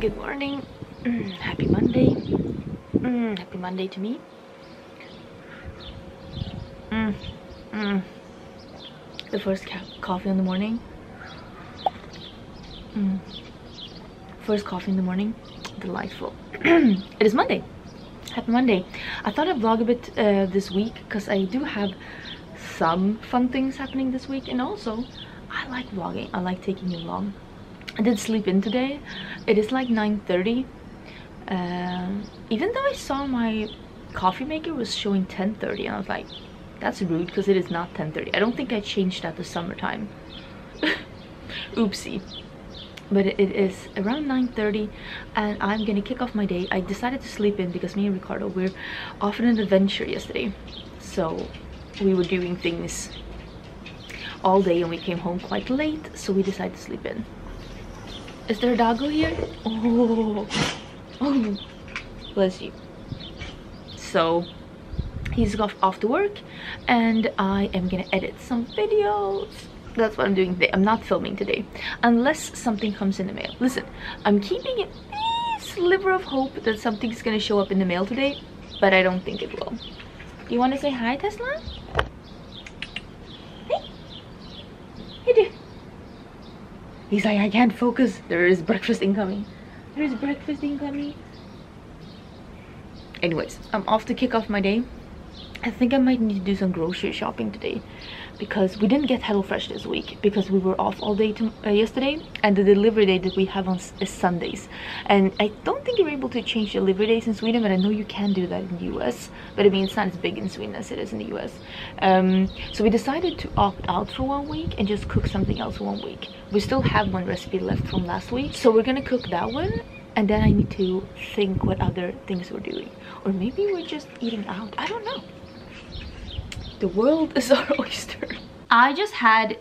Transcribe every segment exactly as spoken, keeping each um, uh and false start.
Good morning. Mm, happy Monday. Mm, happy Monday to me. Mm, mm. The first ca coffee in the morning. Mm. First coffee in the morning. Delightful. It is Monday. Happy Monday. I thought I'd vlog a bit uh, this week because I do have some fun things happening this week, and also I like vlogging. I like taking you along. I did sleep in today. It is like nine thirty. Um, even though I saw my coffee maker was showing ten thirty, and I was like, that's rude because it is not ten thirty. I don't think I changed that to summertime. Oopsie. But it is around nine thirty, and I'm gonna kick off my day. I decided to sleep in because me and Ricardo were off on an adventure yesterday. So we were doing things all day, and we came home quite late, so we decided to sleep in. Is there a doggo here? Oh. Oh, bless you. So he's off, off to work, and I am gonna edit some videos. That's what I'm doing today. I'm not filming today unless something comes in the mail. Listen, I'm keeping a sliver of hope that something's gonna show up in the mail today, but I don't think it will. You want to say hi, Tesla? Hey, hey, dude. He's like, I can't focus. There is breakfast incoming. There is breakfast incoming. Anyways, I'm off to kick off my day. I think I might need to do some grocery shopping today, because we didn't get HelloFresh this week because we were off all day to, uh, yesterday, and the delivery day that we have on is Sundays. And I don't think you're able to change delivery days in Sweden, but I know you can do that in the U S. But I mean, it's not as big in Sweden as it is in the U S. Um, so we decided to opt out for one week and just cook something else for one week. We still have one recipe left from last week, so we're gonna cook that one. And then I need to think what other things we're doing. Or maybe we're just eating out. I don't know. The world is our oyster. I just had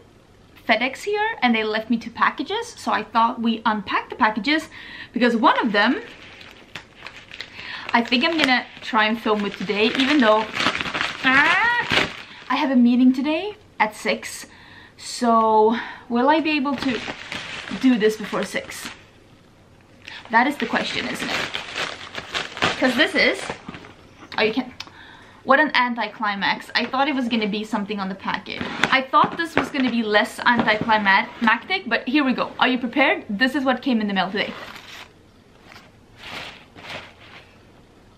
FedEx here, and they left me two packages. So I thought we unpack the packages, because one of them, I think I'm gonna try and film it today, even though ah, I have a meeting today at six. So will I be able to do this before six? That is the question, isn't it? Because this is, oh, you can't. What an anticlimax. I thought it was going to be something on the package. I thought this was going to be less anticlimactic, but here we go. Are you prepared? This is what came in the mail today.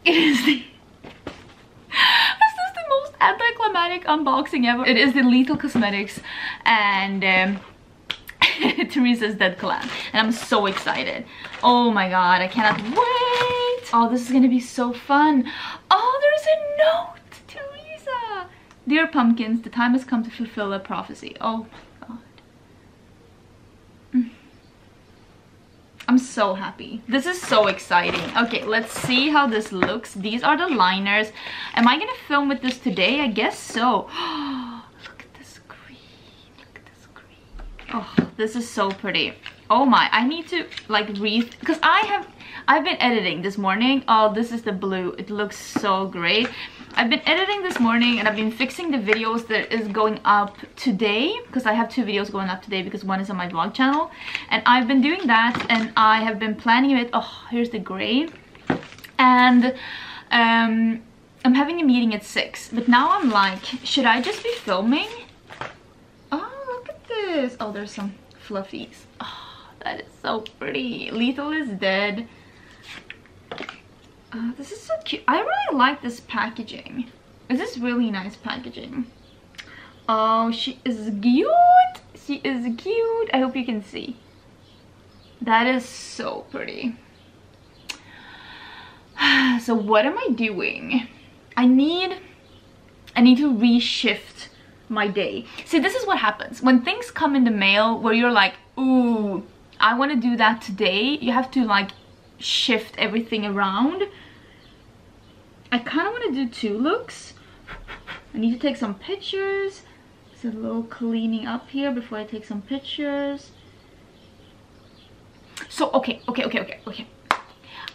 It is the... This is the most anticlimactic unboxing ever. It is the Lethal Cosmetics and um, Thérèse's Dead collab. And I'm so excited. Oh my god, I cannot wait. Oh, this is gonna be so fun. Oh, there's a note to Lisa. Dear Pumpkins, the time has come to fulfill a prophecy. Oh my god. I'm so happy. This is so exciting. Okay, let's see how this looks. These are the liners. Am I gonna film with this today? I guess so. Look at this green. Look at this green. Oh, this is so pretty. Oh my, I need to like read, because I have... I've been editing this morning. Oh, this is the blue. It looks so great. I've been editing this morning, and I've been fixing the videos that is going up today, because I have two videos going up today, because one is on my vlog channel. And I've been doing that, and I have been planning it. Oh, here's the gray. And um, I'm having a meeting at six. But now I'm like, should I just be filming? Oh, look at this. Oh, there's some fluffies. Oh, that is so pretty. Lethal is Dead. Uh, this is so cute. I really like this packaging. This is really nice packaging. Oh, she is cute. see is cute. I hope you can see. That is so pretty. So what am I doing? I need I need to reshift my day. See, this is what happens when things come in the mail where you're like, ooh, I want to do that today. You have to like shift everything around. I kind of want to do two looks. I need to take some pictures. It's a little cleaning up here before I take some pictures. So okay, okay, okay, okay, okay.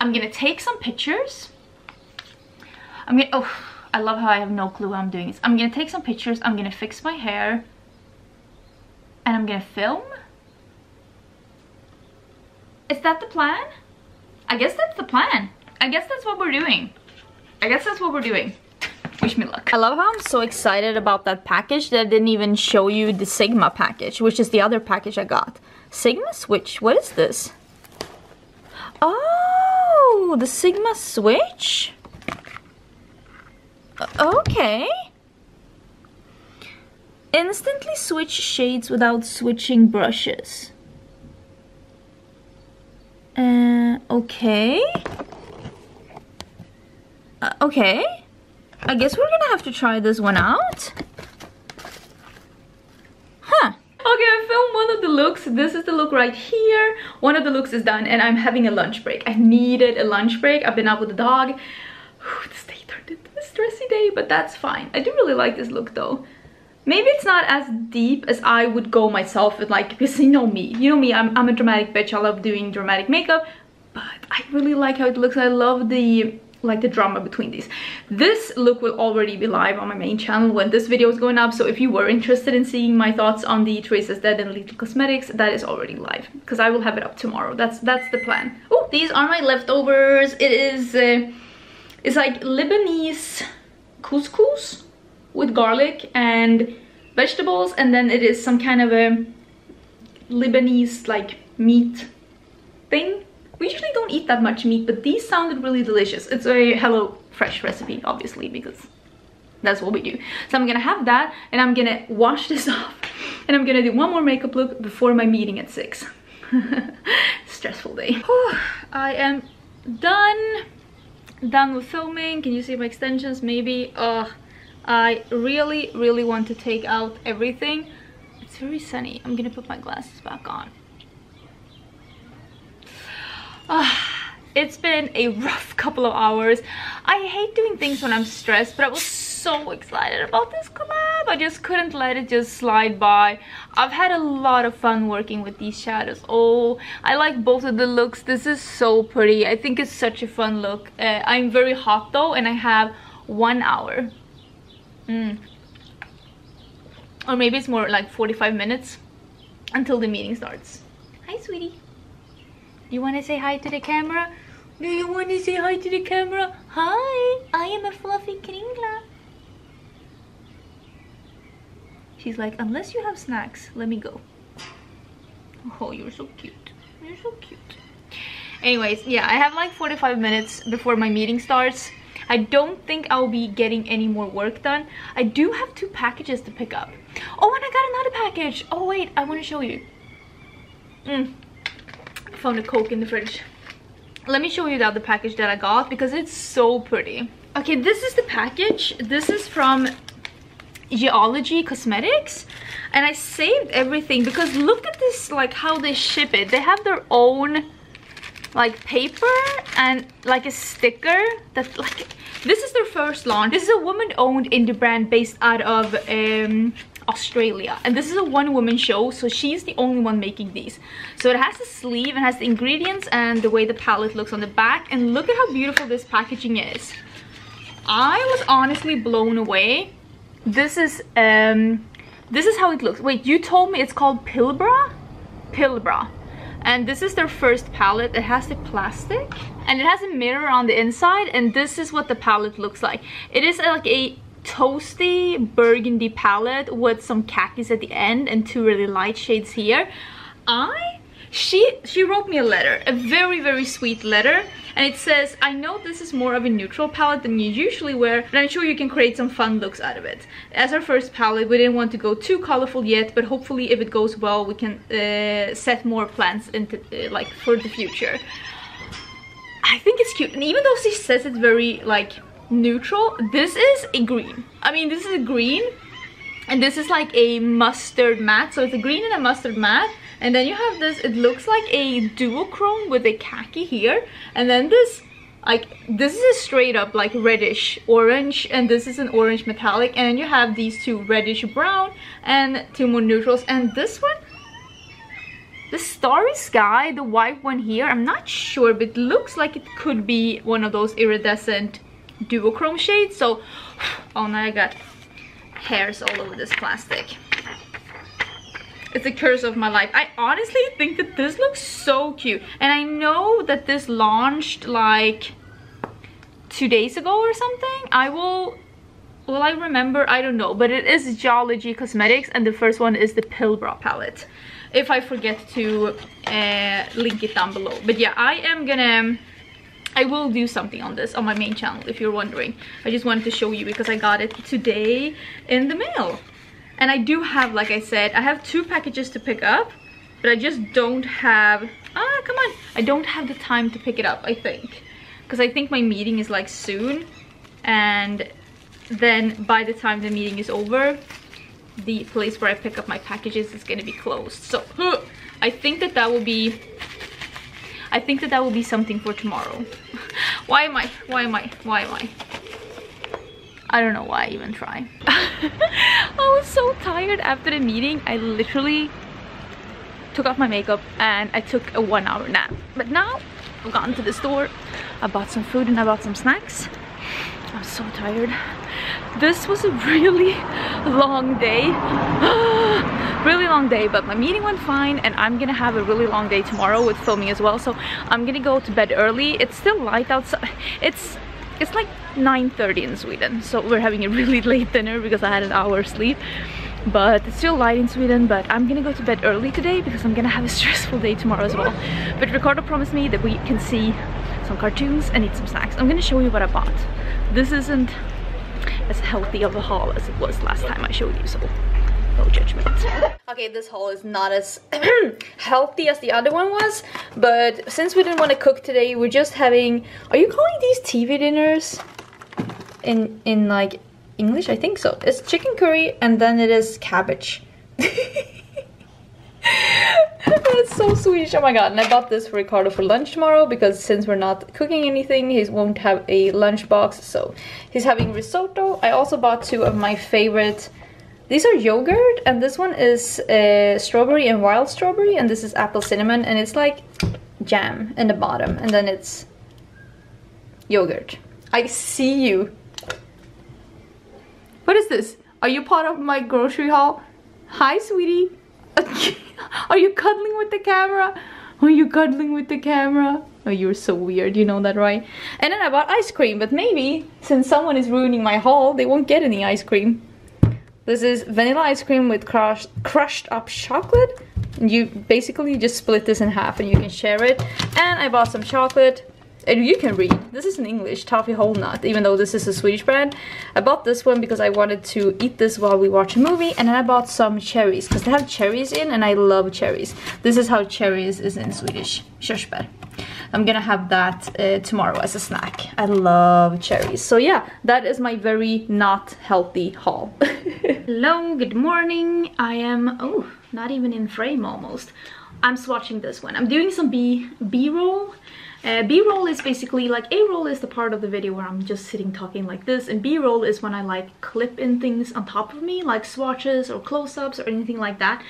I'm gonna take some pictures. I'm gonna, oh, I love how I have no clue how I'm doing this. I'm gonna take some pictures, I'm gonna fix my hair, and I'm gonna film. Is that the plan? I guess that's the plan. I guess that's what we're doing. I guess that's what we're doing. Wish me luck. I love how I'm so excited about that package that I didn't even show you the Sigma package, which is the other package I got. Sigma Switch, what is this? Oh, the Sigma Switch? Okay. Instantly switch shades without switching brushes. Uh, okay. Uh, okay. I guess we're gonna have to try this one out. Huh. Okay, I filmed one of the looks. This is the look right here. One of the looks is done and I'm having a lunch break. I needed a lunch break. I've been out with the dog. Whew, this day turned into a stressy day, but that's fine. I do really like this look though. Maybe it's not as deep as I would go myself with, like, because you know me. You know me, I'm, I'm a dramatic bitch. I love doing dramatic makeup, but I really like how it looks. I love the... like the drama between these. This look will already be live on my main channel when this video is going up, so if you were interested in seeing my thoughts on the Thérèse's Dead and Lethal Cosmetics, that is already live because I will have it up tomorrow. That's that's the plan. Oh, these are my leftovers. It is uh, it's like Lebanese couscous with garlic and vegetables, and then it is some kind of a Lebanese like meat thing. We usually don't eat that much meat, but these sounded really delicious. It's a HelloFresh recipe, obviously, because that's what we do. So I'm gonna have that, and I'm gonna wash this off, and I'm gonna do one more makeup look before my meeting at six. Stressful day. Whew, I am done. Done with filming. Can you see my extensions? Maybe. Uh, I really, really want to take out everything. It's very sunny. I'm gonna put my glasses back on. Uh, it's been a rough couple of hours. I hate doing things when I'm stressed, but I was so excited about this collab. I just couldn't let it just slide by. I've had a lot of fun working with these shadows. Oh, I like both of the looks. This is so pretty. I think it's such a fun look. Uh, I'm very hot though, and I have one hour. Mm. Or maybe it's more like forty-five minutes until the meeting starts. Hi, sweetie. You want to say hi to the camera? Do you want to say hi to the camera? Hi, I am a fluffy kringla. She's like, unless you have snacks, let me go. Oh, you're so cute. You're so cute. Anyways, yeah, I have like forty-five minutes before my meeting starts. I don't think I'll be getting any more work done. I do have two packages to pick up. Oh, and I got another package. Oh, wait, I want to show you. Mm. Found a Coke in the fridge. Let me show you the other package that I got because it's so pretty. Okay, this is the package. This is from Jiology Cosmetics, and I saved everything because look at this, like how they ship it. They have their own like paper and like a sticker that like this is their first launch. This is a woman-owned indie brand based out of um Australia, and this is a one-woman show, so she's the only one making these. So it has a sleeve and has the ingredients and the way the palette looks on the back, and look at how beautiful this packaging is. I was honestly blown away. This is um this is how it looks. Wait, you told me it's called Pilbara? Pilbara. And this is their first palette. It has the plastic and it has a mirror on the inside, and this is what the palette looks like. It is like a toasty burgundy palette with some khakis at the end and two really light shades here. I she she wrote me a letter, a very very sweet letter, And it says, I know this is more of a neutral palette than you usually wear, but I'm sure you can create some fun looks out of it. As our first palette, we didn't want to go too colorful yet, but hopefully if it goes well, we can uh, set more plans into uh, like for the future. I think it's cute, and even though she says it's very like neutral, this is a green. I mean, this is a green, and this is like a mustard matte, so it's a green and a mustard matte. And then you have this, it looks like a duochrome with a khaki here, and then this, like, this is a straight up like reddish orange, and this is an orange metallic, and then you have these two reddish brown and two more neutrals. And this one, the starry sky, the white one here, I'm not sure, but it looks like it could be one of those iridescent duochrome shades. So, oh, now I got hairs all over this plastic. It's a curse of my life. I honestly think that this looks so cute. And I know that this launched like two days ago or something. I will, will I remember? I don't know. But it is Jiology Cosmetics, and the first one is the Pilbara palette. If I forget to uh, link it down below. But yeah, I am gonna... I will do something on this on my main channel, if you're wondering. I just wanted to show you because I got it today in the mail. And I do have, like I said, I have two packages to pick up, but I just don't have, ah, come on. I don't have the time to pick it up, I think. Because I think my meeting is like soon. And then by the time the meeting is over, the place where I pick up my packages is going to be closed. So huh, I think that that will be, I think that that will be something for tomorrow. Why am I, why am I, why am I? I don't know why I even try. I was so tired after the meeting. I literally took off my makeup and I took a one hour nap. But now I've gotten to the store. I bought some food and I bought some snacks. I'm so tired. This was a really long day. Really long day, but my meeting went fine, and I'm gonna have a really long day tomorrow with filming as well. So I'm gonna go to bed early. It's still light outside. It's It's like nine thirty in Sweden, so we're having a really late dinner because I had an hour's sleep. But it's still light in Sweden, but I'm gonna go to bed early today because I'm gonna have a stressful day tomorrow as well. But Ricardo promised me that we can see some cartoons and eat some snacks. I'm gonna show you what I bought. This isn't as healthy of a haul as it was last time I showed you, so no judgment. Okay, this haul is not as healthy as the other one was, but since we didn't want to cook today, we're just having, are you calling these T V dinners in in like English? I think so. It's chicken curry and then it is cabbage. That's so Swedish. Oh my god. And I bought this for Ricardo for lunch tomorrow because since we're not cooking anything, he won't have a lunch box, so he's having risotto. I also bought two of my favorite. These are yogurt, and this one is uh, strawberry and wild strawberry, and this is apple cinnamon, and it's like jam in the bottom, and then it's yogurt. I see you. What is this? Are you part of my grocery haul? Hi, sweetie. Are you cuddling with the camera? Are you cuddling with the camera? Oh, you're so weird, you know that, right? And then I bought ice cream, but maybe since someone is ruining my haul, they won't get any ice cream. This is vanilla ice cream with crushed, crushed up chocolate. You basically just split this in half and you can share it. And I bought some chocolate. And you can read. This is in English, toffee whole nut, even though this is a Swedish brand. I bought this one because I wanted to eat this while we watch a movie. And then I bought some cherries, because they have cherries in and I love cherries. This is how cherries is in Swedish. Körsbär. I'm gonna have that uh, tomorrow as a snack. I love cherries. So yeah, that is my very not healthy haul. Hello, good morning. I am, oh, not even in frame almost. I'm swatching this one. I'm doing some B, B-roll. Uh, B-roll is basically like, A-roll is the part of the video where I'm just sitting talking like this, and B-roll is when I like clip in things on top of me, like swatches or close-ups or anything like that,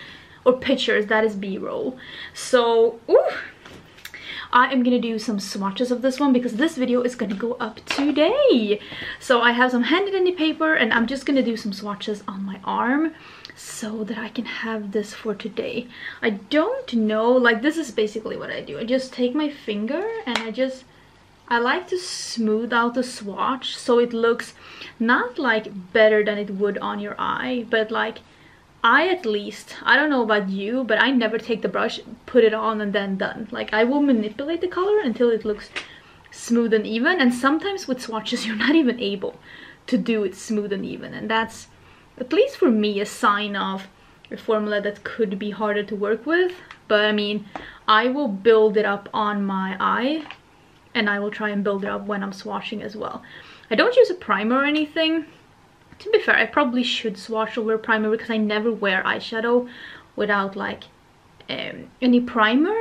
or pictures. That is B-roll. So, ooh. I am gonna do some swatches of this one because this video is gonna go up today. So I have some handy-dandy paper and I'm just gonna do some swatches on my arm so that I can have this for today. I don't know, like this is basically what I do. I just take my finger and I just, I like to smooth out the swatch so it looks not like better than it would on your eye, but like I at least, I don't know about you, but I never take the brush, put it on and then done. Like I will manipulate the color until it looks smooth and even, and sometimes with swatches you're not even able to do it smooth and even, and that's, at least for me, a sign of a formula that could be harder to work with. But I mean, I will build it up on my eye, and I will try and build it up when I'm swatching as well. I don't use a primer or anything. To be fair, I probably should swatch over primer because I never wear eyeshadow without like um, any primer,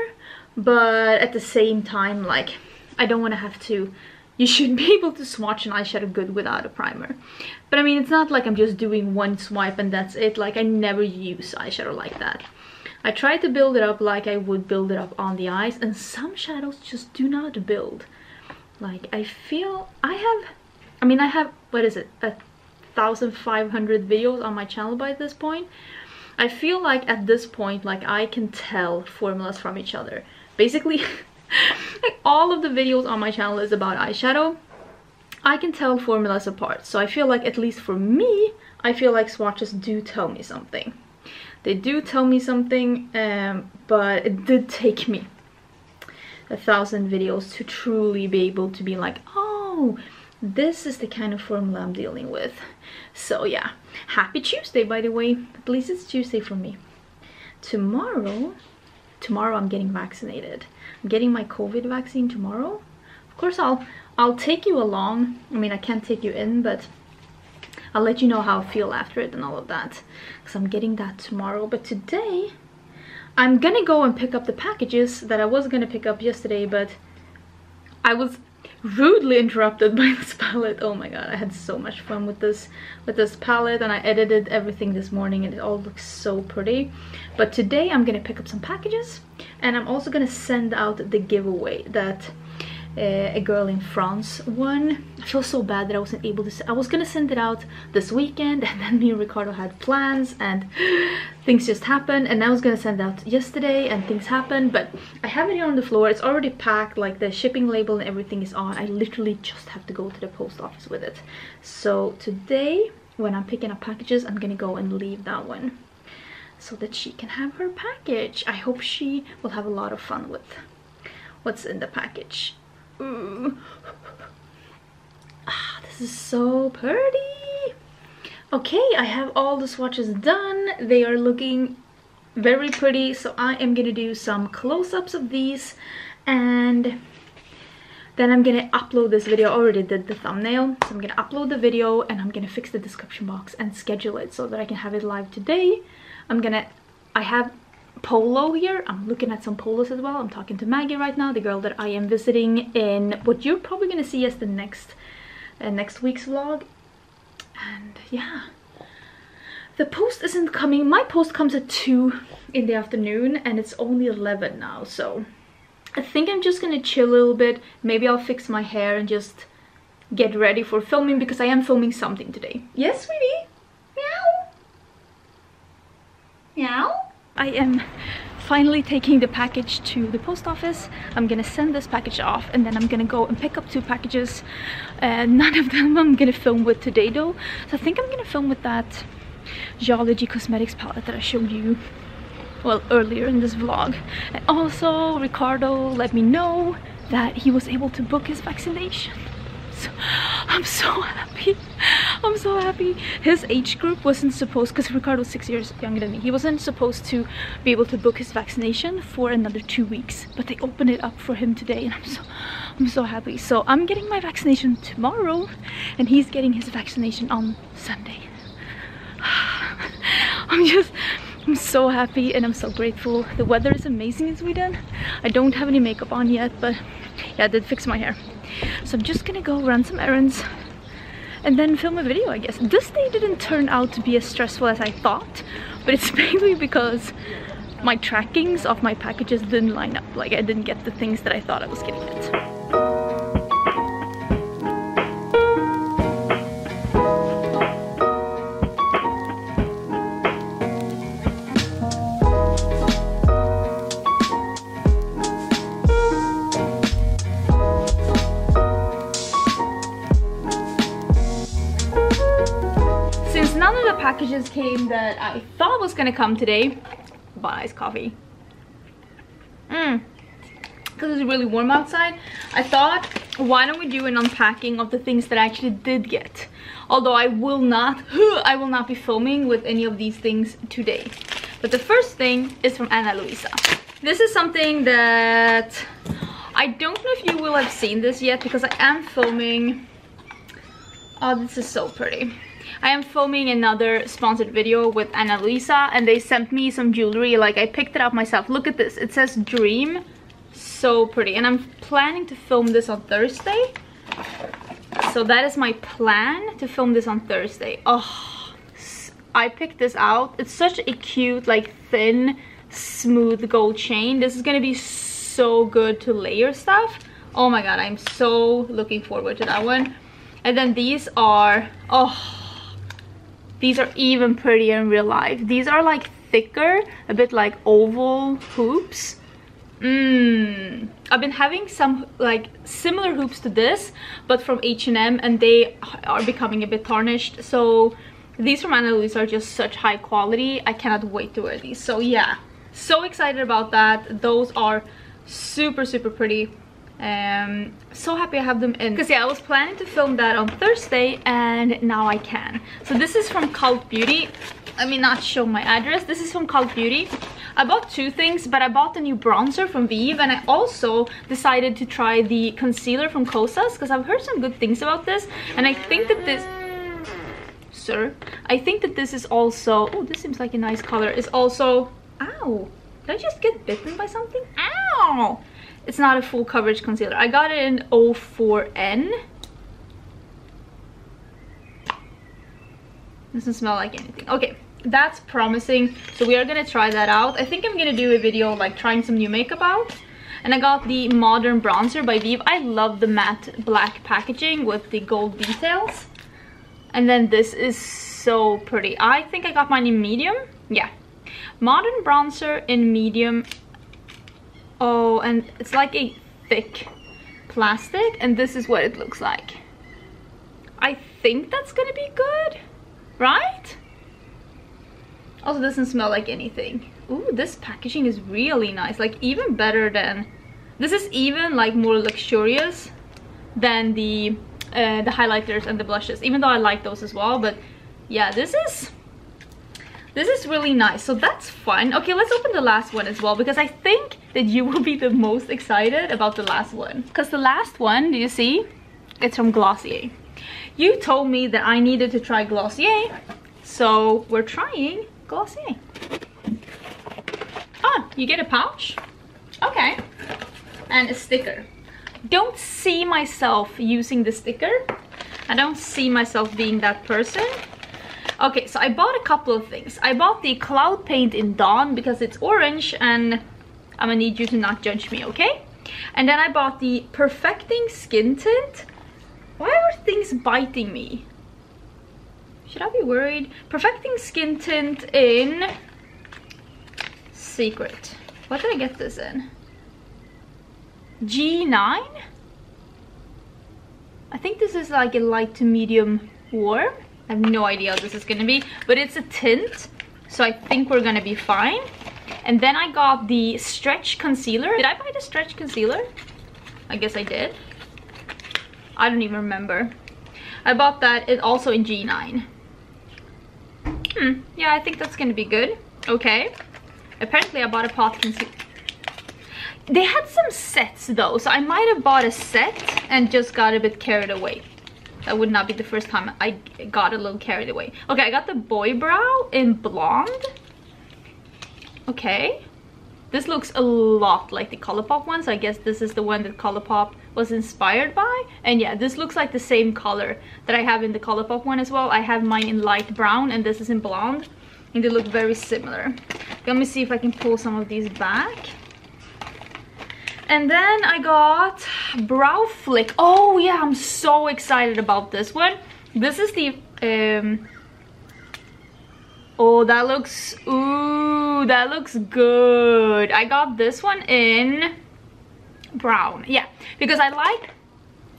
but at the same time, like, I don't want to have to. You should be able to swatch an eyeshadow good without a primer. But I mean, it's not like I'm just doing one swipe and that's it. Like, I never use eyeshadow like that. I try to build it up like I would build it up on the eyes, and some shadows just do not build. Like, I feel I have, I mean, I have, what is it, a fifteen hundred videos on my channel by this point. I feel like at this point, like, I can tell formulas from each other. Basically, like, all of the videos on my channel is about eyeshadow. I can tell formulas apart, so I feel like, at least for me, I feel like swatches do tell me something. They do tell me something, um, but it did take me a thousand videos to truly be able to be like, oh, this is the kind of formula I'm dealing with. So yeah, happy Tuesday, by the way. At least it's Tuesday for me. Tomorrow, tomorrow I'm getting vaccinated. I'm getting my COVID vaccine tomorrow. Of course, I'll I'll take you along. I mean, I can't take you in, but I'll let you know how I feel after it and all of that, because I'm getting that tomorrow. But today, I'm gonna go and pick up the packages that I was gonna pick up yesterday, but I was rudely interrupted by this palette. Oh my god, I had so much fun with this with this palette, and I edited everything this morning and it all looks so pretty. But today I'm gonna pick up some packages, and I'm also gonna send out the giveaway that uh, a girl in France won. I feel so bad that I wasn't able to. I was gonna send it out this weekend, and then me and Ricardo had plans and things just happened, and I was gonna send it out yesterday and things happened. But I have it here on the floor. It's already packed, like the shipping label and everything is on. I literally just have to go to the post office with it. So today when I'm picking up packages, I'm gonna go and leave that one so that she can have her package. I hope she will have a lot of fun with what's in the package. Ooh. Ah, this is so pretty. Okay, I have all the swatches done. They are looking very pretty, so I am gonna do some close-ups of these, and then I'm gonna upload this video. I already did the thumbnail, so I'm gonna upload the video, and I'm gonna fix the description box and schedule it so that I can have it live today. I'm gonna, I have polo here. I'm looking at some polos as well. I'm talking to Maggie right now, the girl that I am visiting in what you're probably gonna see as the next uh, next week's vlog. And yeah, the post isn't coming. My post comes at two in the afternoon, and it's only eleven now, so I think I'm just gonna chill a little bit. Maybe I'll fix my hair and just get ready for filming, because I am filming something today. Yes, sweetie? Meow? Meow? I am finally taking the package to the post office. I'm gonna send this package off, and then I'm gonna go and pick up two packages. Uh, none of them I'm gonna film with today though. So I think I'm gonna film with that Jiology Cosmetics palette that I showed you, well, earlier in this vlog. And also Ricardo let me know that he was able to book his vaccination. So, I'm so happy. I'm so happy. His age group wasn't supposed, because Ricardo's six years younger than me, he wasn't supposed to be able to book his vaccination for another two weeks. But they opened it up for him today, and I'm so, I'm so happy. So I'm getting my vaccination tomorrow, and he's getting his vaccination on Sunday. I'm just, I'm so happy, and I'm so grateful. The weather is amazing in Sweden. I don't have any makeup on yet, but yeah, I did fix my hair. So I'm just gonna go run some errands and then film a video, I guess. This day didn't turn out to be as stressful as I thought, but it's mainly because my trackings of my packages didn't line up. Like, I didn't get the things that I thought I was getting at. Packages came that I thought was gonna come today. Bought iced coffee. Mmm. Because it's really warm outside. I thought why don't we do an unpacking of the things that I actually did get, although I will not I will not be filming with any of these things today. But the first thing is from Ana Luisa. This is something that I don't know if you will have seen this yet because I am filming. Oh, this is so pretty. I am filming another sponsored video with Ana Luisa, and they sent me some jewelry. Like, I picked it up myself. Look at this. It says Dream. So pretty. And I'm planning to film this on Thursday. So that is my plan, to film this on Thursday. Oh, I picked this out. It's such a cute, like, thin, smooth gold chain. This is gonna be so good to layer stuff. Oh my god, I'm so looking forward to that one. And then these are, oh, these are even prettier in real life. These are like thicker, a bit like oval hoops. Mmm. I've been having some like similar hoops to this, but from H and M, and they are becoming a bit tarnished. So these from Ana Luisa are just such high quality. I cannot wait to wear these. So yeah, so excited about that. Those are super, super pretty. Um so happy I have them in, because yeah, I was planning to film that on Thursday and now I can. So this is from Cult Beauty. Let me not show my address. This is from Cult Beauty. I bought two things, but I bought the new bronzer from Vieve, and I also decided to try the concealer from Kosas because I've heard some good things about this, and I think that this sir I think that this is also, oh, this seems like a nice color. Is also, ow, did I just get bitten by something? Ow. It's not a full coverage concealer. I got it in oh four N. Doesn't smell like anything. Okay, that's promising. So we are gonna try that out. I think I'm gonna do a video like trying some new makeup out. And I got the Modern Bronzer by Vieve. I love the matte black packaging with the gold details. And then this is so pretty. I think I got mine in medium. Yeah. Modern Bronzer in medium. Oh, and it's like a thick plastic, and this is what it looks like. I think that's gonna be good, right? Also, doesn't smell like anything. Ooh, this packaging is really nice. Like, even better than... This is even, like, more luxurious than the, uh, the highlighters and the blushes, even though I like those as well. But, yeah, this is... This is really nice, so that's fun. Okay, let's open the last one as well, because I think that you will be the most excited about the last one. Because the last one, do you see? It's from Glossier. You told me that I needed to try Glossier, so we're trying Glossier. Ah, you get a pouch? Okay. And a sticker. Don't see myself using the sticker. I don't see myself being that person. Okay, so I bought a couple of things. I bought the Cloud Paint in Dawn because it's orange and I'm gonna need you to not judge me, okay? And then I bought the Perfecting Skin Tint. Why are things biting me? Should I be worried? Perfecting Skin Tint in Secret. What did I get this in? G nine? I think this is like a light to medium warm. I have no idea what this is gonna be, but it's a tint, so I think we're gonna be fine. And then I got the stretch concealer. Did I buy the stretch concealer? I guess I did. I don't even remember. I bought that it also in G nine. Hmm, yeah, I think that's gonna be good. Okay. Apparently I bought a pot concealer. They had some sets though, so I might have bought a set and just got a bit carried away. That would not be the first time I got a little carried away. Okay, I got the Boy Brow in Blonde. Okay. This looks a lot like the Colourpop one, so I guess this is the one that Colourpop was inspired by. And yeah, this looks like the same color that I have in the Colourpop one as well. I have mine in light brown and this is in blonde. And they look very similar. Let me see if I can pull some of these back. And then I got Brow Flick. Oh yeah, I'm so excited about this one. This is the um oh, that looks, ooh, that looks good. I got this one in brown. Yeah, because I like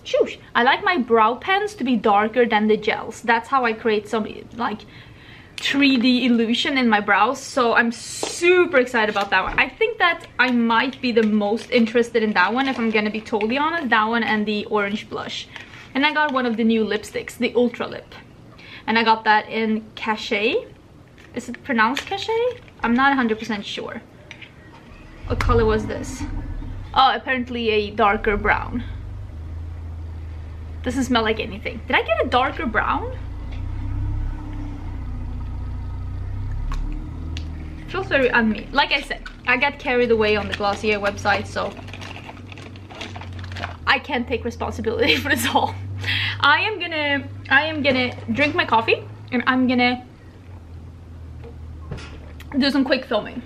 shoosh, I like my brow pens to be darker than the gels. That's how I create some like three D illusion in my brows, so I'm super excited about that one. I think that I might be the most interested in that one, if I'm gonna be totally honest. That one and the orange blush. And I got one of the new lipsticks, the Ultra Lip, and I got that in Cachet. Is it pronounced Cachet? I'm not one hundred percent sure. What color was this? Oh, apparently a darker brown. Doesn't smell like anything. Did I get a darker brown? Feels very unme. Like I said, I got carried away on the Glossier website, so I can't take responsibility for this all. I am gonna, I am gonna drink my coffee, and I'm gonna do some quick filming,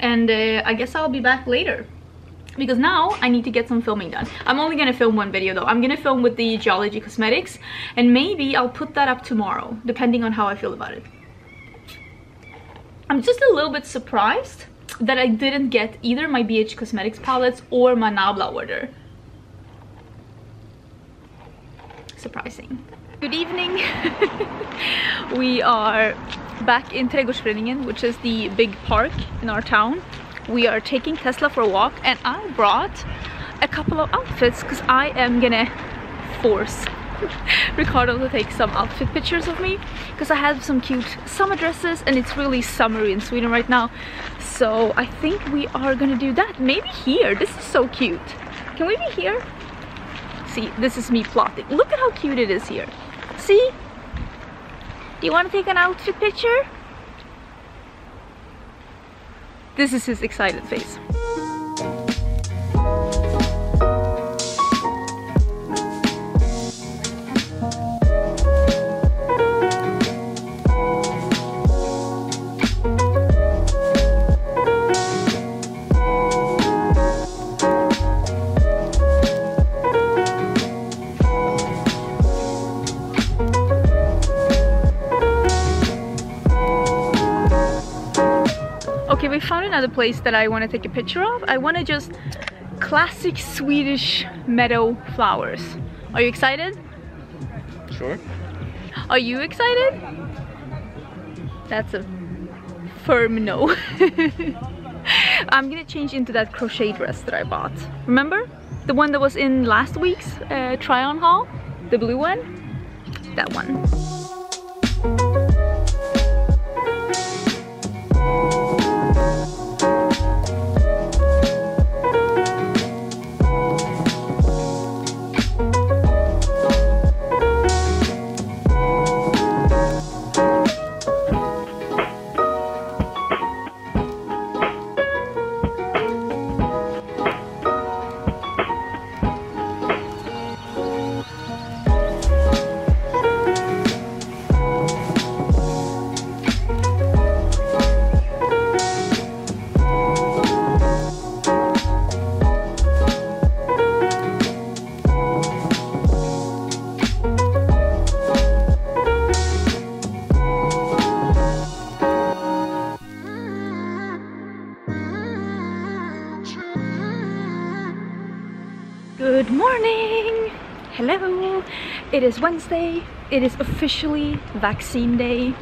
and uh, I guess I'll be back later, because now I need to get some filming done. I'm only gonna film one video though. I'm gonna film with the Jiology Cosmetics, and maybe I'll put that up tomorrow, depending on how I feel about it. I'm just a little bit surprised that I didn't get either my B H Cosmetics palettes or my Nabla order. Surprising. Good evening. We are back in Trädgårdsparken, which is the big park in our town. We are taking Tesla for a walk, and I brought a couple of outfits because I am gonna force Ricardo to take some outfit pictures of me, because I have some cute summer dresses and it's really summery in Sweden right now, so I think we are gonna do that. Maybe here. This is so cute. Can we be here? See, this is me plotting. Look at how cute it is here. See? Do you want to take an outfit picture? This is his excited face. We found another place that I want to take a picture of. I want to just classic Swedish meadow flowers. Are you excited? Sure. Are you excited? That's a firm no. I'm gonna change into that crochet dress that I bought. Remember? The one that was in last week's uh, try-on haul? The blue one? That one. It is Wednesday. It is officially vaccine day.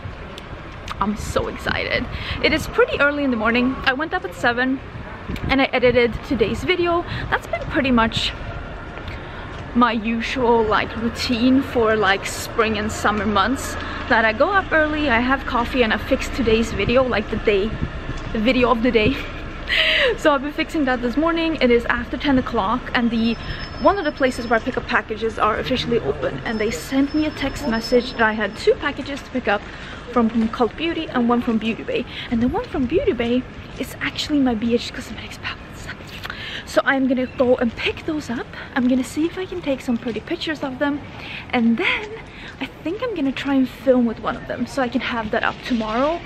I'm so excited. It is pretty early in the morning. I went up at seven and I edited today's video. That's been pretty much my usual like routine for like spring and summer months, that I go up early, I have coffee, and I fix today's video, like the day, the video of the day. So I've been fixing that this morning. It is after ten o'clock, and the one of the places where I pick up packages are officially open, and they sent me a text message that I had two packages to pick up from, from Cult Beauty and one from Beauty Bay, and the one from Beauty Bay is actually my B H Cosmetics palettes. So I'm gonna go and pick those up. I'm gonna see if I can take some pretty pictures of them, and then I think I'm gonna try and film with one of them so I can have that up tomorrow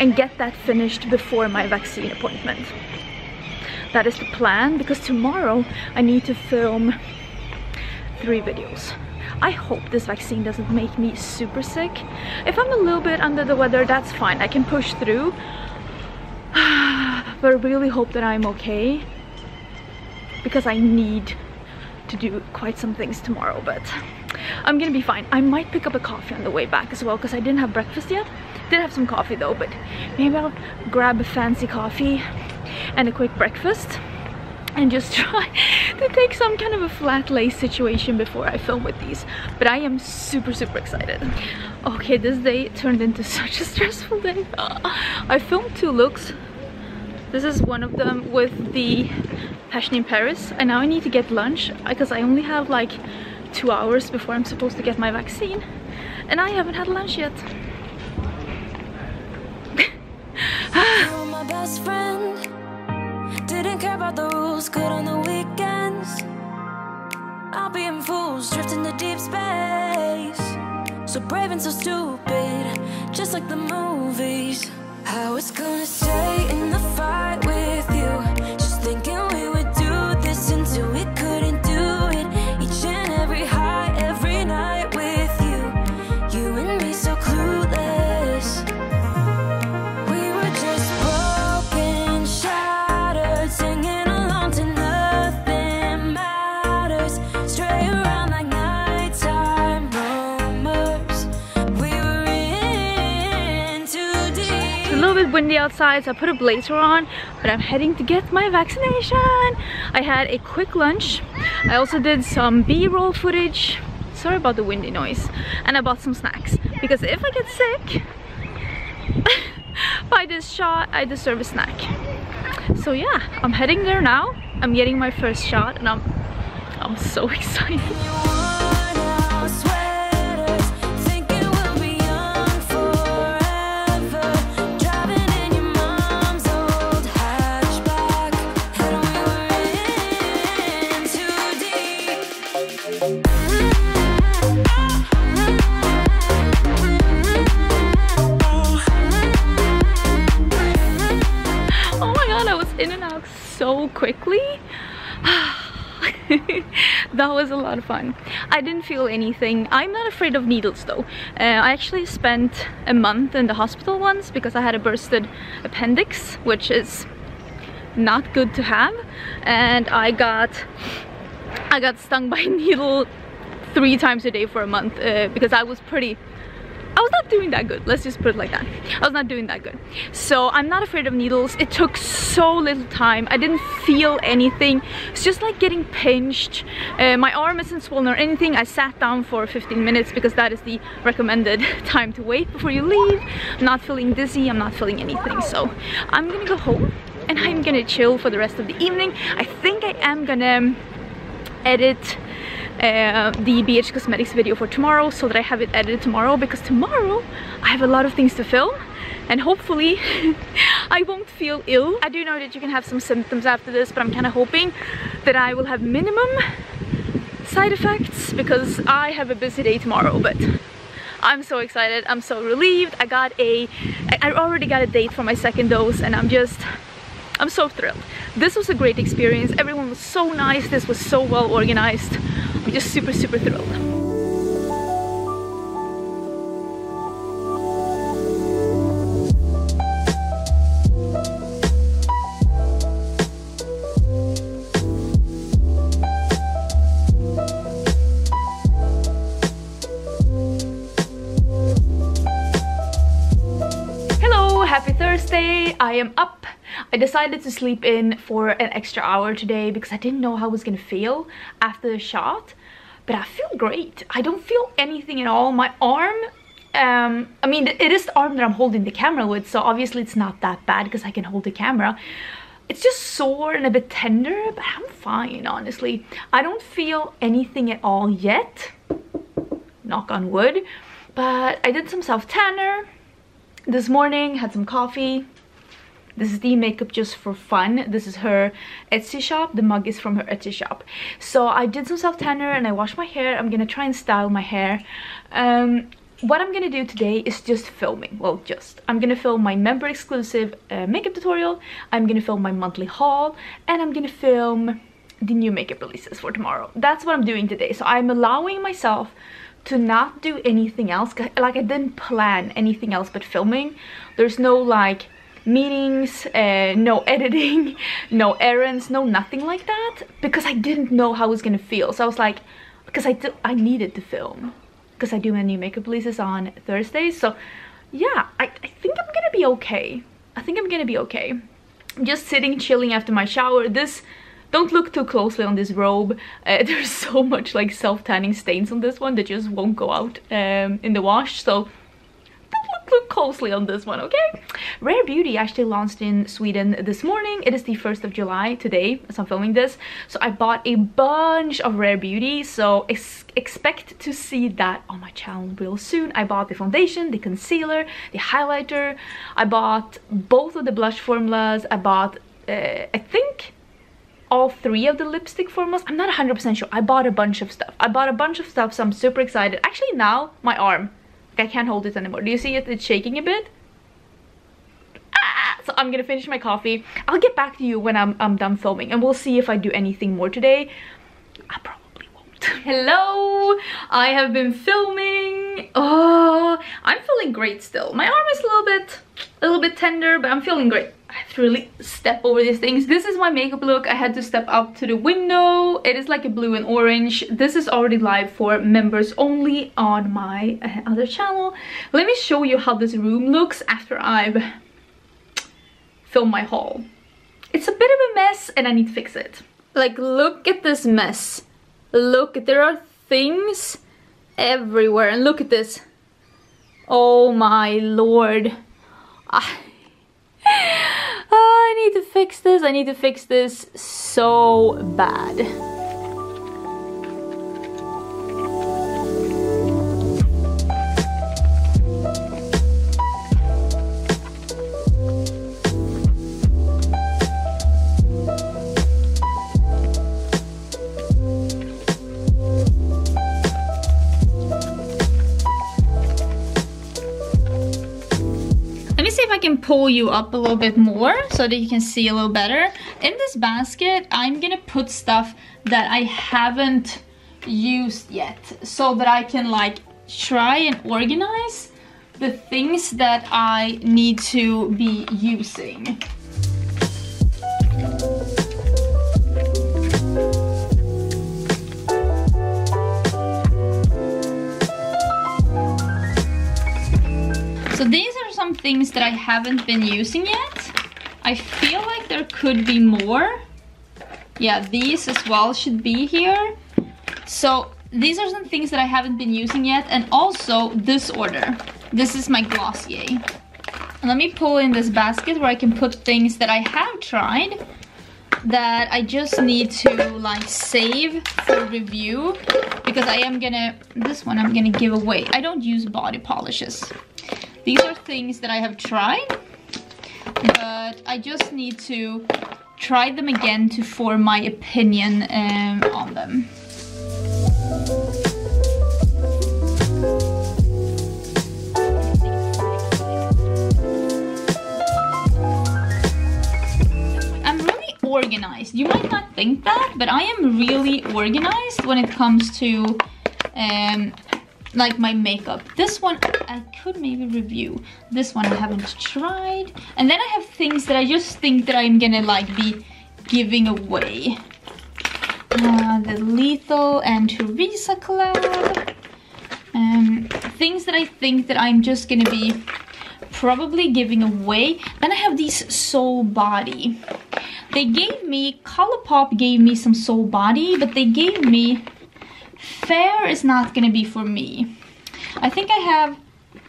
and get that finished before my vaccine appointment. That is the plan, because tomorrow I need to film three videos. I hope this vaccine doesn't make me super sick. If I'm a little bit under the weather, that's fine. I can push through. But I really hope that I'm okay, because I need to do quite some things tomorrow. But I'm gonna be fine. I might pick up a coffee on the way back as well because I didn't have breakfast yet. Did have some coffee though, but maybe I'll grab a fancy coffee and a quick breakfast and just try to take some kind of a flat lay situation before I film with these. But I am super super excited. Okay, this day turned into such a stressful day. uh, I filmed two looks. This is one of them with the Passion in Paris, and now I need to get lunch because I only have like two hours before I'm supposed to get my vaccine, and I haven't had lunch yet. You're my best friend. Didn't care about the rules, good on the weekends. I'll be in fools, drifting to deep space. So brave and so stupid, just like the movies. I was gonna stay in the fight with you, just thinking we would do this until we couldn't do it. Each and every high, every night with you, you and me so clueless. We were just broken, shattered, singing along to nothing matters. Stray around like nighttime rumors. We were in too deep. It's a little bit windy outside, so I put a blazer on, but I'm heading to get my vaccination. I had a quick lunch. I also did some B-roll footage. Sorry about the windy noise. And I bought some snacks because if I get sick by this shot, I deserve a snack. So yeah, I'm heading there now. I'm getting my first shot and I'm I'm so excited. Quickly. That was a lot of fun. I didn't feel anything. I'm not afraid of needles though. uh, I actually spent a month in the hospital once because I had a bursted appendix, which is not good to have, and I got I got stung by a needle three times a day for a month uh, because I was pretty I was not doing that good, let's just put it like that. I was not doing that good. So I'm not afraid of needles. It took so little time. I didn't feel anything. It's just like getting pinched. Uh, my arm isn't swollen or anything. I sat down for fifteen minutes because that is the recommended time to wait before you leave. I'm not feeling dizzy, I'm not feeling anything. So I'm gonna go home and I'm gonna chill for the rest of the evening. I think I am gonna edit Uh, the B H Cosmetics video for tomorrow so that I have it edited tomorrow, because tomorrow I have a lot of things to film and hopefully I won't feel ill. I do know that you can have some symptoms after this, but I'm kind of hoping that I will have minimum side effects because I have a busy day tomorrow. But I'm so excited, I'm so relieved. I got a I already got a date for my second dose and I'm just I'm so thrilled. This was a great experience. Everyone was so nice. This was so well organized. I'm just super, super thrilled. Hello, happy Thursday. I am up. I decided to sleep in for an extra hour today because I didn't know how I was gonna feel after the shot, but I feel great. I don't feel anything at all. My arm, um, I mean, it is the arm that I'm holding the camera with, so obviously it's not that bad because I can hold the camera. It's just sore and a bit tender, but I'm fine, honestly. I don't feel anything at all yet, knock on wood, but I did some self-tanner this morning, had some coffee. This is the Makeup Just For Fun. This is her Etsy shop. The mug is from her Etsy shop. So I did some self-tanner and I washed my hair. I'm gonna try and style my hair. Um, what I'm gonna do today is just filming. Well, just. I'm gonna film my member exclusive uh, makeup tutorial. I'm gonna film my monthly haul. And I'm gonna film the new makeup releases for tomorrow. That's what I'm doing today. So I'm allowing myself to not do anything else. Like, I didn't plan anything else but filming. There's no, like, meetings, uh, no editing, no errands, no nothing like that, because I didn't know how I was gonna feel. So I was like, because I, do, I needed to film, because I do my new makeup releases on Thursdays. So yeah, I, I think I'm gonna be okay. I think I'm gonna be okay. I'm just sitting, chilling after my shower. This, don't look too closely on this robe. Uh, there's so much like self-tanning stains on this one that just won't go out um, in the wash. So don't look too closely on this one, okay? Rare Beauty actually launched in Sweden this morning. It is the first of July today as I'm filming this. So I bought a bunch of Rare Beauty. So ex expect to see that on my channel real soon. I bought the foundation, the concealer, the highlighter. I bought both of the blush formulas. I bought, uh, I think... all three of the lipstick formulas. I'm not one hundred percent sure. I bought a bunch of stuff. I bought a bunch of stuff, so I'm super excited. Actually, now, my arm. I can't hold it anymore. Do you see it? It's shaking a bit. Ah! So I'm gonna finish my coffee. I'll get back to you when I'm, I'm done filming, and we'll see if I do anything more today. I probably won't. Hello! I have been filming. Oh, I'm feeling great still. My arm is a little bit, a little bit tender, but I'm feeling great. I have to really step over these things. This is my makeup look. I had to step up to the window. It is like a blue and orange. This is already live for members only on my uh, other channel. Let me show you how this room looks after I've filmed my haul. It's a bit of a mess and I need to fix it. Like, look at this mess. Look, there are things everywhere. And look at this. Oh my lord. I... I need to fix this. I need to fix this so bad. Can pull you up a little bit more so that you can see a little better. In this basket, I'm gonna put stuff that I haven't used yet so that I can like try and organize the things that I need to be using. So these are some things that I haven't been using yet. I feel like there could be more. Yeah, these as well should be here. So these are some things that I haven't been using yet. And also this order. This is my Glossier. Let me pull in this basket where I can put things that I have tried that I just need to like save for review, because I am gonna, this one I'm gonna give away. I don't use body polishes. These are things that I have tried, but I just need to try them again to form my opinion um, on them. I'm really organized. You might not think that, but I am really organized when it comes to... Um, like my makeup. This one I could maybe review. This one I haven't tried. And then I have things that I just think that I'm gonna like be giving away. Uh, the Lethal and Theresa collab. Um, things that I think that I'm just gonna be probably giving away. Then I have these Soul Body. They gave me, Colourpop gave me some Soul Body, but they gave me Fair is not gonna be for me. I think I have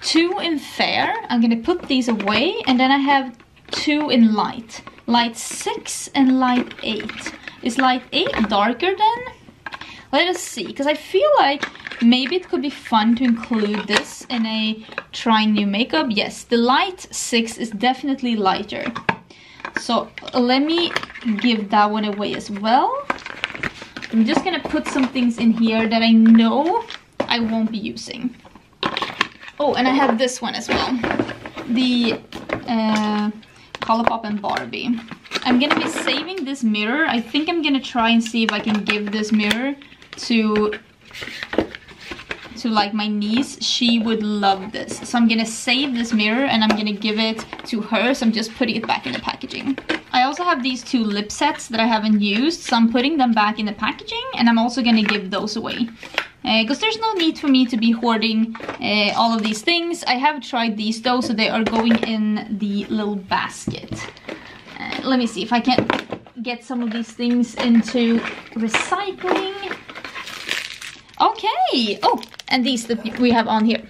two in Fair. I'm gonna put these away, and then I have two in Light. Light six and Light eight. Is Light eight darker then? Let us see, because I feel like maybe it could be fun to include this in a trying new makeup. Yes, the Light six is definitely lighter. So let me give that one away as well. I'm just gonna put some things in here that I know I won't be using. Oh, and I have this one as well. The uh, Colourpop and Barbie. I'm gonna be saving this mirror. I think I'm gonna try and see if I can give this mirror to, to like my niece. She would love this. So I'm gonna save this mirror and I'm gonna give it to her. So I'm just putting it back in the packaging. I also have these two lip sets that I haven't used, so I'm putting them back in the packaging, and I'm also going to give those away. Because uh, there's no need for me to be hoarding uh, all of these things. I have tried these though, so they are going in the little basket. Uh, let me see if I can get some of these things into recycling. Okay! Oh, and these that we have on here.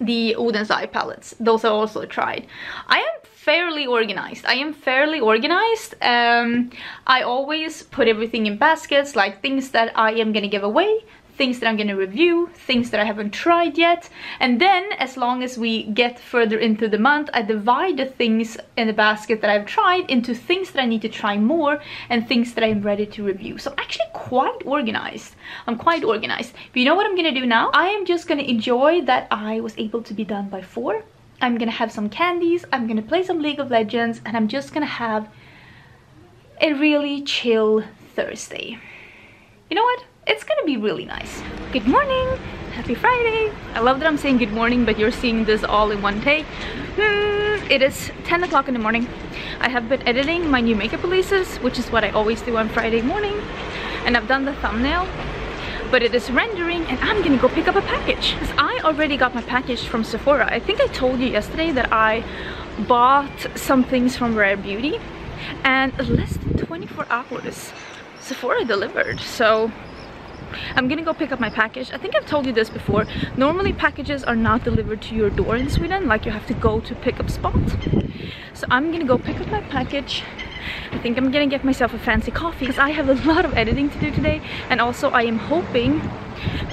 The Odensai palettes. Those I also tried. I am fairly organized. I am fairly organized. Um, I always put everything in baskets, like things that I am going to give away, things that I'm going to review, things that I haven't tried yet. And then, as long as we get further into the month, I divide the things in the basket that I've tried into things that I need to try more and things that I'm ready to review. So I'm actually quite organized. I'm quite organized. But you know what I'm going to do now? I am just going to enjoy that I was able to be done by four. I'm going to have some candies, I'm going to play some League of Legends, and I'm just going to have a really chill Thursday. You know what? It's gonna be really nice. Good morning, happy Friday. I love that I'm saying good morning, but you're seeing this all in one take. Mm, it is ten o'clock in the morning. I have been editing my new makeup releases, which is what I always do on Friday morning. And I've done the thumbnail, but it is rendering, and I'm gonna go pick up a package. Because I already got my package from Sephora. I think I told you yesterday that I bought some things from Rare Beauty, and less than twenty-four hours, Sephora delivered, so I'm gonna go pick up my package. I think I've told you this before. Normally packages are not delivered to your door in Sweden, like you have to go to pick up spot. So I'm gonna go pick up my package. I think I'm gonna get myself a fancy coffee because I have a lot of editing to do today, and also I am hoping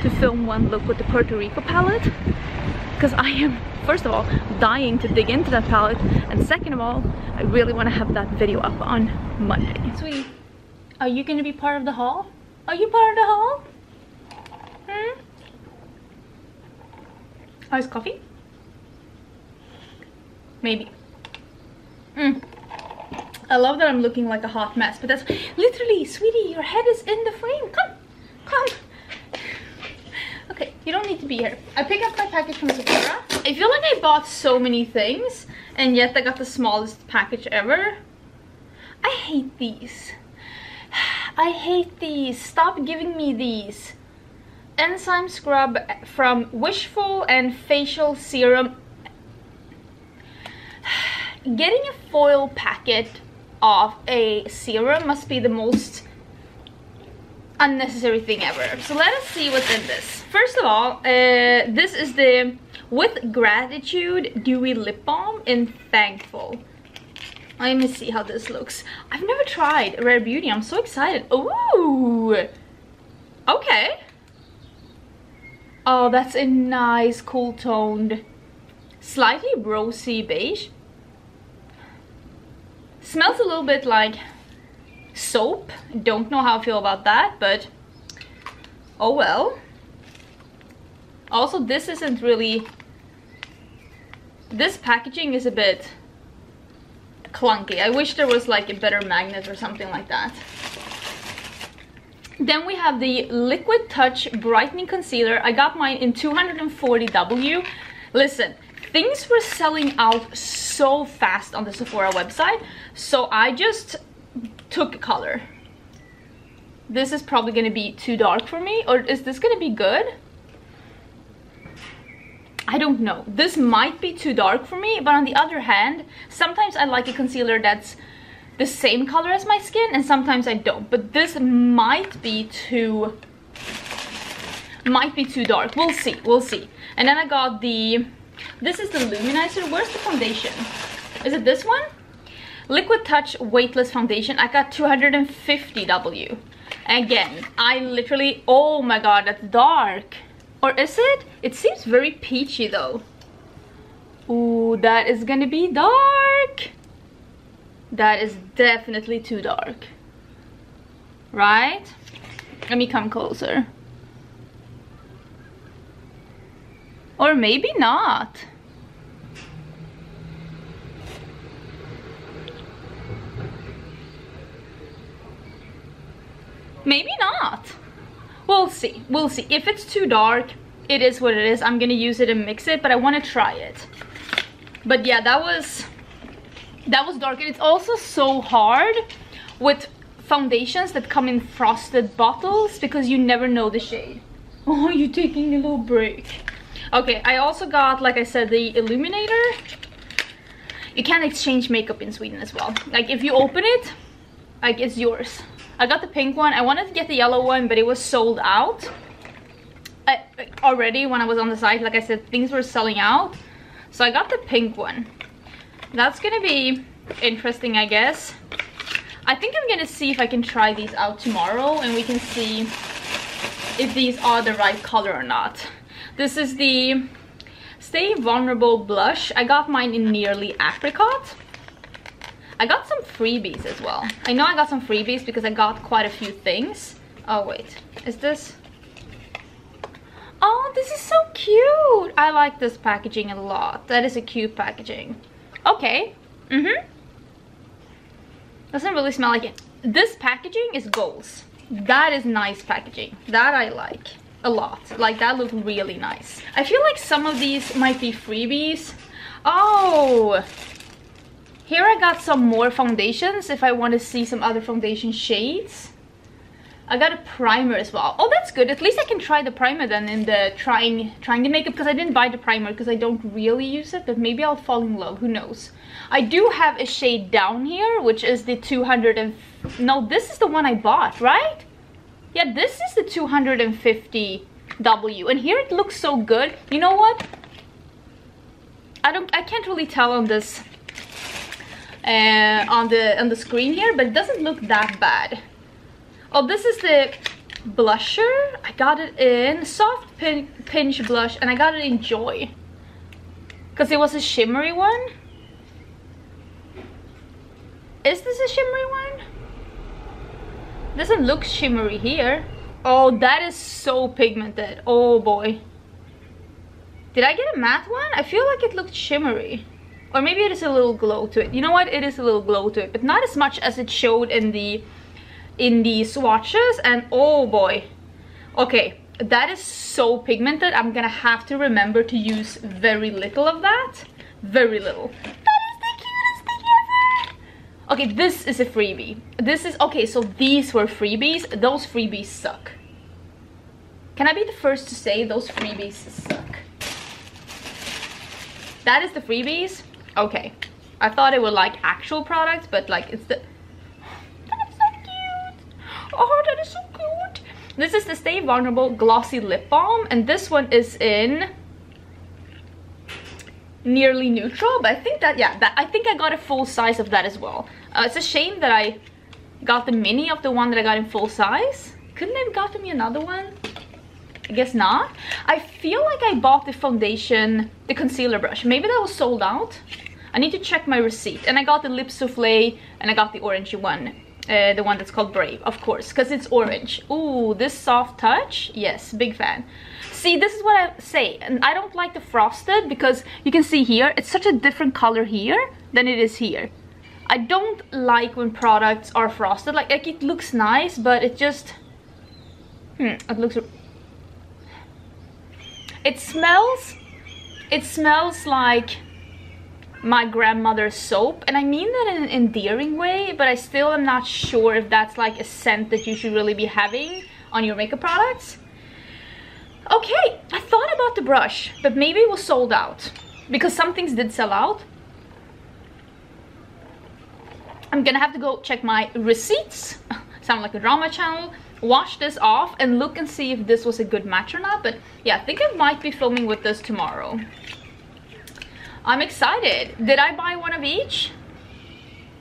to film one look with the Puerto Rico palette, because I am, first of all, dying to dig into that palette, and second of all, I really want to have that video up on Monday. Sweetie, are you gonna be part of the haul? Are you part of the haul? Hmm? Iced coffee? Maybe. Mm. I love that I'm looking like a hot mess, but that's literally, sweetie, your head is in the frame. Come, come. Okay, you don't need to be here. I picked up my package from Sephora. I feel like I bought so many things, and yet I got the smallest package ever. I hate these. I hate these. Stop giving me these. Enzyme scrub from Wishful and facial serum. Getting a foil packet of a serum must be the most unnecessary thing ever. So let us see what's in this. First of all, uh, this is the With Gratitude Dewy Lip Balm in Thankful. Let me see how this looks. I've never tried Rare Beauty. I'm so excited. Ooh! Okay. Oh, that's a nice, cool toned, slightly rosy beige. Smells a little bit like soap. Don't know how I feel about that, but oh well. Also, this isn't really... This packaging is a bit... clunky. I wish there was like a better magnet or something like that. Then we have the Liquid Touch Brightening Concealer. I got mine in two forty W. Listen, things were selling out so fast on the Sephora website, so I just took a color. This is probably going to be too dark for me, or is this going to be good? I don't know. This might be too dark for me, but on the other hand, sometimes I like a concealer that's the same color as my skin, and sometimes I don't. But this might be too... might be too dark. We'll see. We'll see. And then I got the... This is the Luminizer. Where's the foundation? Is it this one? Liquid Touch Weightless Foundation. I got two fifty W. Again, I literally... Oh my god, that's dark. Or is it? It seems very peachy though. Ooh, that is gonna be dark. That is definitely too dark. Right? Let me come closer. Or maybe not. Maybe not. We'll see. We'll see. If it's too dark, it is what it is. I'm gonna use it and mix it, but I want to try it. But yeah, that was that was darker. It's also so hard with foundations that come in frosted bottles because you never know the shade. Oh, you're taking a little break. Okay, I also got, like I said, the illuminator. You can exchange makeup in Sweden as well. Like, if you open it, like, it's yours. I got the pink one. I wanted to get the yellow one, but it was sold out I, already when I was on the site. Like I said, things were selling out. So I got the pink one. That's gonna be interesting, I guess. I think I'm gonna see if I can try these out tomorrow and we can see if these are the right color or not. This is the Stay Vulnerable blush. I got mine in Nearly Apricot. I got some freebies as well. I know I got some freebies because I got quite a few things. Oh wait, is this? Oh, this is so cute. I like this packaging a lot. That is a cute packaging. Okay. Mm-hmm. Doesn't really smell like it. This packaging is goals. That is nice packaging. That I like a lot. Like, that looked really nice. I feel like some of these might be freebies. Oh! Here I got some more foundations if I want to see some other foundation shades. I got a primer as well. Oh, that's good. At least I can try the primer then in the trying trying the makeup, because I didn't buy the primer because I don't really use it, but maybe I'll fall in love. Who knows? I do have a shade down here, which is the two hundred and... No, this is the one I bought, right? Yeah, this is the two fifty W. And here it looks so good. You know what? I don't... I can't really tell on this... Uh, on the on the screen here, but it doesn't look that bad. Oh, this is the blusher. I got it in Soft pin Pinch Blush, and I got it in Joy, because it was a shimmery one. Is this a shimmery one? Doesn't look shimmery here. Oh, that is so pigmented. Oh boy. Did I get a matte one? I feel like it looked shimmery. Or maybe it is a little glow to it. You know what? It is a little glow to it, but not as much as it showed in the... in the swatches. And oh boy, okay, that is so pigmented. I'm gonna have to remember to use very little of that. Very little. That is the cutest thing ever. Okay, this is a freebie. This is okay. So these were freebies. Those freebies suck. Can I be the first to say those freebies suck? That is the freebies. Okay, I thought it were like actual products, but like it's the... Oh, that is so cute. This is the Stay Vulnerable Glossy Lip Balm, and this one is in Nearly Neutral, but I think that, yeah, that, I think I got a full size of that as well. Uh, it's a shame that I got the mini of the one that I got in full size. Couldn't I have gotten me another one? I guess not. I feel like I bought the foundation, the concealer brush. Maybe that was sold out. I need to check my receipt. And I got the Lip Soufflé, and I got the orangey one. Uh, the one that's called Brave, of course, because it's orange. Ooh, this Soft Touch. Yes, big fan. See, this is what I say. And I don't like the frosted, because you can see here, it's such a different color here than it is here. I don't like when products are frosted. Like, like it looks nice, but it just... Hmm, it looks... It smells... It smells like... my grandmother's soap, and I mean that in an endearing way, but I still am not sure if that's like a scent that you should really be having on your makeup products. Okay, I thought about the brush, but maybe it was sold out, because some things did sell out. I'm gonna have to go check my receipts. Sound like a drama channel. Wash this off and look and see if this was a good match or not, but yeah, I think I might be filming with this tomorrow. I'm excited. Did I buy one of each?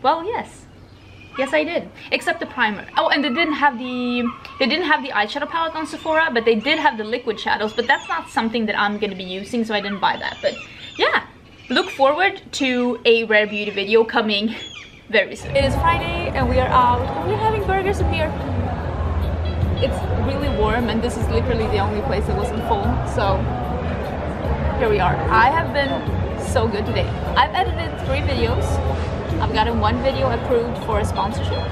Well, yes. Yes, I did. Except the primer. Oh, and they didn't have the they didn't have the eyeshadow palette on Sephora, but they did have the liquid shadows, but that's not something that I'm going to be using, so I didn't buy that. But yeah, look forward to a Rare Beauty video coming very soon. It is Friday and we are out. We're having burgers and beer. It's really warm and this is literally the only place that wasn't full, so here we are. I have been so good today. I've edited three videos. I've gotten one video approved for a sponsorship,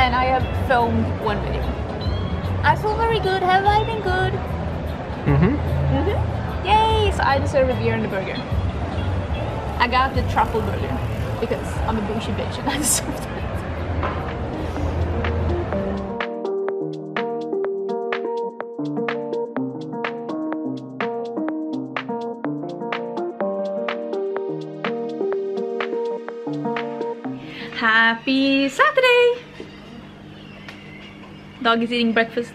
and I have filmed one video. I feel very good. Have I been good? Mm-hmm. Mm-hmm. Yay! So I deserve a beer and a burger. I got the truffle burger. because I'm a bougie bitch and I deserve that. Happy Saturday! Dog is eating breakfast.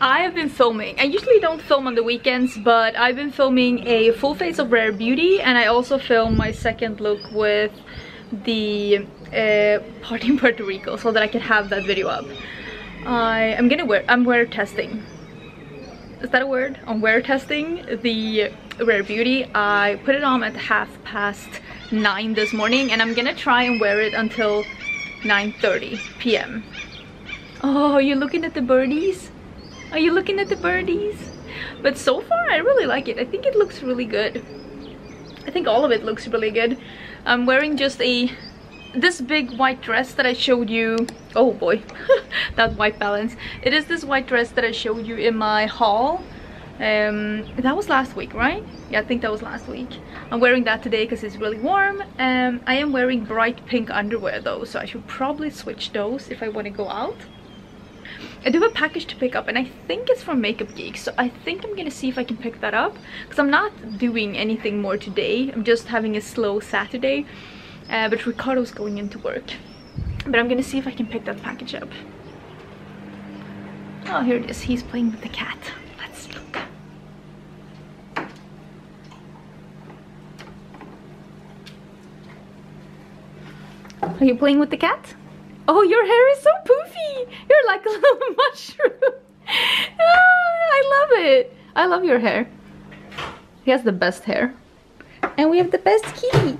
I have been filming. I usually don't film on the weekends, but I've been filming a full face of Rare Beauty, and I also filmed my second look with the uh, party in Puerto Rico so that I can have that video up. I am gonna wear, I'm wear testing. Is that a word? I'm wear testing the Rare Beauty. I put it on at half past nine this morning, and I'm gonna try and wear it until nine thirty p m Oh, are you looking at the birdies? Are you looking at the birdies? But so far I really like it. I think it looks really good. I think all of it looks really good. I'm wearing just a this big white dress that I showed you. Oh boy. That white balance. It is this white dress that I showed you in my haul. Um, that was last week, right? Yeah, I think that was last week. I'm wearing that today because it's really warm. Um, I am wearing bright pink underwear though, so I should probably switch those if I want to go out. I do have a package to pick up, and I think it's from Makeup Geek, so I think I'm gonna see if I can pick that up because I'm not doing anything more today. I'm just having a slow Saturday, uh, but Ricardo's going into work, but I'm gonna see if I can pick that package up. Oh, here it is. He's playing with the cat. Let's look. Are you playing with the cat? Oh, your hair is so poofy! You're like a little mushroom! Oh, I love it! I love your hair. He has the best hair. And we have the best kitty!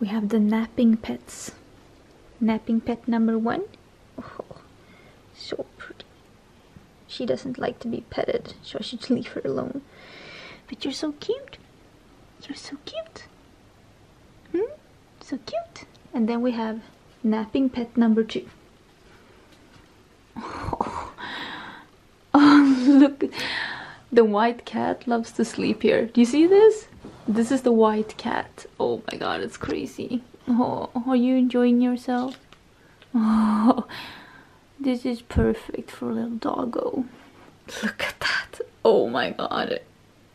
We have the napping pets. Napping pet number one. Oh, so pretty. She doesn't like to be petted, so I should leave her alone. But you're so cute. You're so cute. Hmm? So cute. And then we have napping pet number two. Oh, oh look. The white cat loves to sleep here. Do you see this? This is the white cat. Oh my god, it's crazy. Oh, are you enjoying yourself? Oh. This is perfect for a little doggo. Look at that. Oh my god.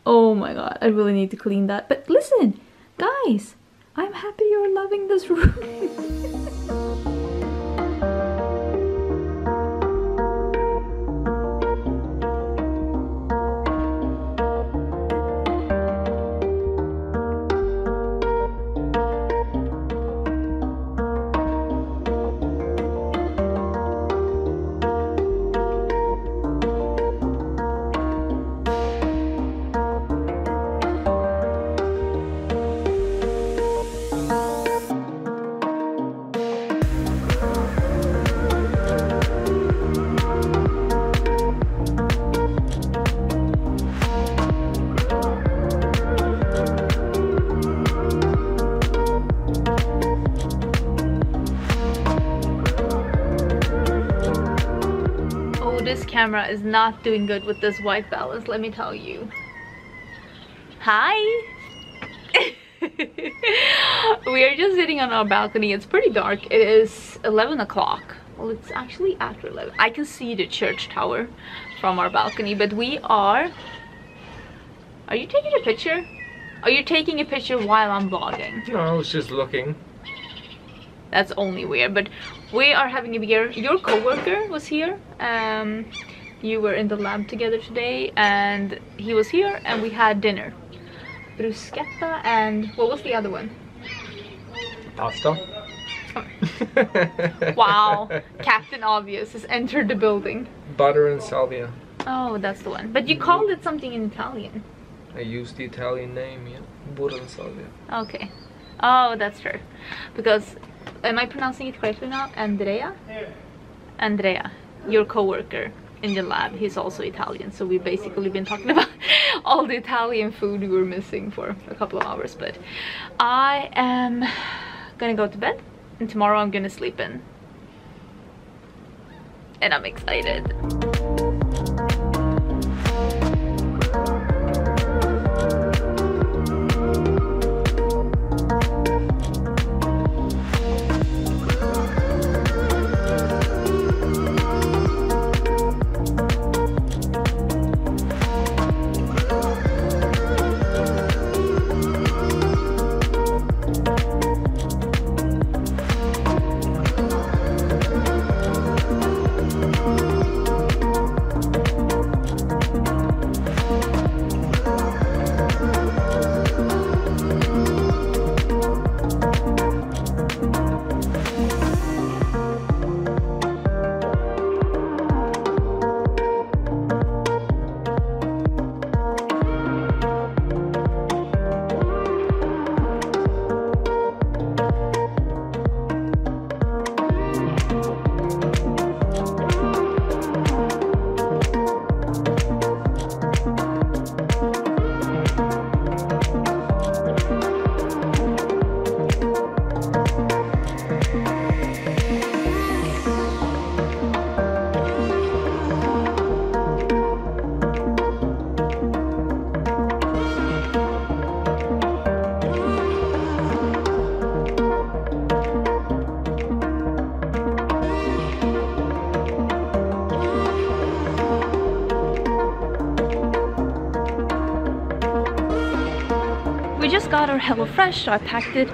Oh my god. I really need to clean that. But listen, guys, I'm happy you're loving this room. Camera is not doing good with this white balance, let me tell you. Hi. We are just sitting on our balcony. It's pretty dark. It is eleven o'clock. Well, it's actually after eleven. I can see the church tower from our balcony, but we are are you taking a picture? Are you taking a picture while I'm vlogging? No, I was just looking. That's only weird, but we are having a beer. Your co-worker was here. Um, you were in the lab together today, and he was here, and we had dinner. Bruschetta and what was the other one? Pasta. Oh. Wow, Captain Obvious has entered the building. Butter and salvia. Oh, that's the one. But you called it something in Italian. I used the Italian name, yeah. Butter and salvia. Okay. Oh, that's true. Because... am I pronouncing it correctly now? Andrea? Andrea, your co-worker in the lab, he's also Italian, so we've basically been talking about all the Italian food we were missing for a couple of hours. But I am gonna go to bed, and tomorrow I'm gonna sleep in. and I'm excited. Got our HelloFresh, so I packed it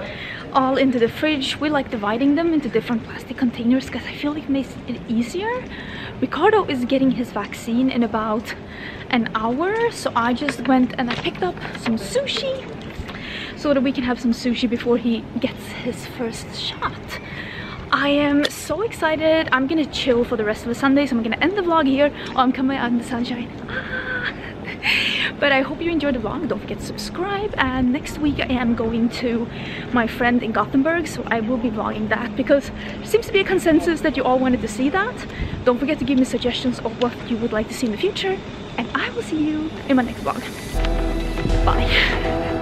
all into the fridge. We like dividing them into different plastic containers because I feel like it makes it easier. Ricardo is getting his vaccine in about an hour, so I just went and I picked up some sushi so that we can have some sushi before he gets his first shot. I am so excited. I'm gonna chill for the rest of the Sunday, so I'm gonna end the vlog here. Oh, I'm coming out in the sunshine. But I hope you enjoyed the vlog. Don't forget to subscribe, and next week I am going to my friend in Gothenburg, so I will be vlogging that because there seems to be a consensus that you all wanted to see that. Don't forget to give me suggestions of what you would like to see in the future, and I will see you in my next vlog. Bye.